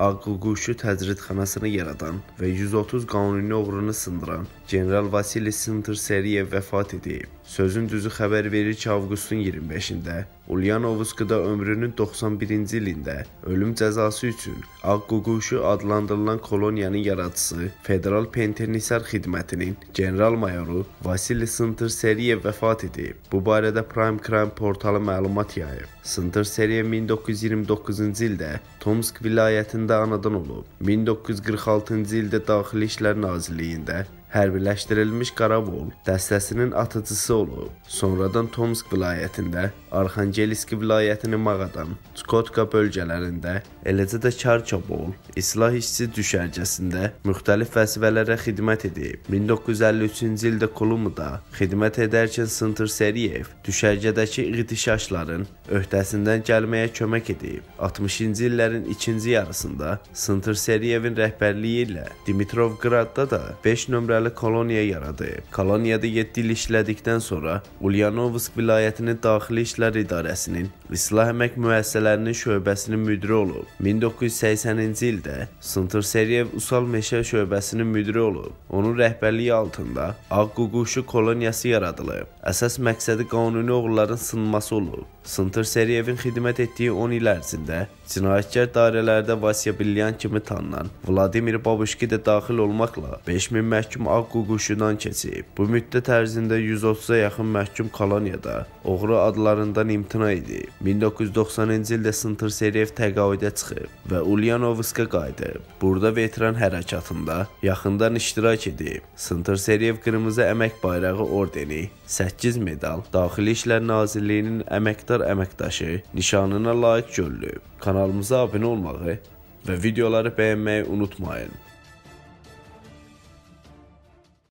Ağququşu təcridxanasını yaradan və 130 qanuni oğrunu sındıran general Vasili Sintır Səriyev vəfat edib. Sözün Düzü xəbər verir ki, avqustun 25-də Ulyanovskda ömrünün 91-ci ilində ölüm cəzası üçün Ağququşu adlandırılan koloniyanın yaradıcısı Federal Pentenisar Xidmətinin general mayoru Vasili Sintır Səriyev vəfat edib. Bu barədə Prime Crime portalı məlumat yayıb. Sintır Səriyev 1929-cu ildə Tomsk vilayətində anadan olub. 1946-cı ildə Daxili İşlər Nazirliyində hərbiləşdirilmiş qaravol dəstəsinin atıcısı olub. Sonradan Tomsk vilayətində, Arxangeliski vilayətinin Mağadan, Çkotka bölgələrində, eləcə də Çarçavol, islah işçi düşərgəsində müxtəlif vəzifələrə xidmət edib. 1953-cü ildə Kulumuda xidmət edərkən Sintır Səriyev düşərgədəki iğtişaşların öhdəsindən gəlməyə kömək edib. 60-cı illərin ikinci yarısında Sintır Səriyevin rəhbərliyi ilə Dimitrovqradda da 5 nömrə koloniya yaradı. Kaloniyada 7 il işlədikdən sonra Ulyanovsk vilayətinin Daxili İşlər İdarəsinin İslah Əmək Müəssisələrinin şöbəsinin müdiri olub. 1980-ci ildə Sintır Səriyev Usalmeşa şöbəsinin müdiri olub. Onun rəhbərliyi altında Ağququşu koloniyası yaradılıb. Əsas məqsədi qanuni oğruların sınması olub. Sintır Səriyevin xidmət etdiyi 10 il ərzində cinayətkar dairələrdə Vasya Bilyan kimi tanınan Vladimir Babuşki də daxil olmaqla 5000 məhkum Ağququşudan keçib. Bu müddət ərzində 130-a yaxın məhkum koloniyada oğru adlarından imtina edib. 1990-cı ildə Sintır Səriyev təqaüdə çıxıb və Ulyanovska qayıdıb. Burada veteran hərəkatında yaxından iştirak edib. Sintır Səriyev Qırmızı Əmək Bayrağı Ordeni, 8 medal, Daxili İşlər Nazirliyinin əməkdaşı nişanına layiq görülüb. Kanalımıza abunə olmağı və videoları bəyənməyi unutmayın.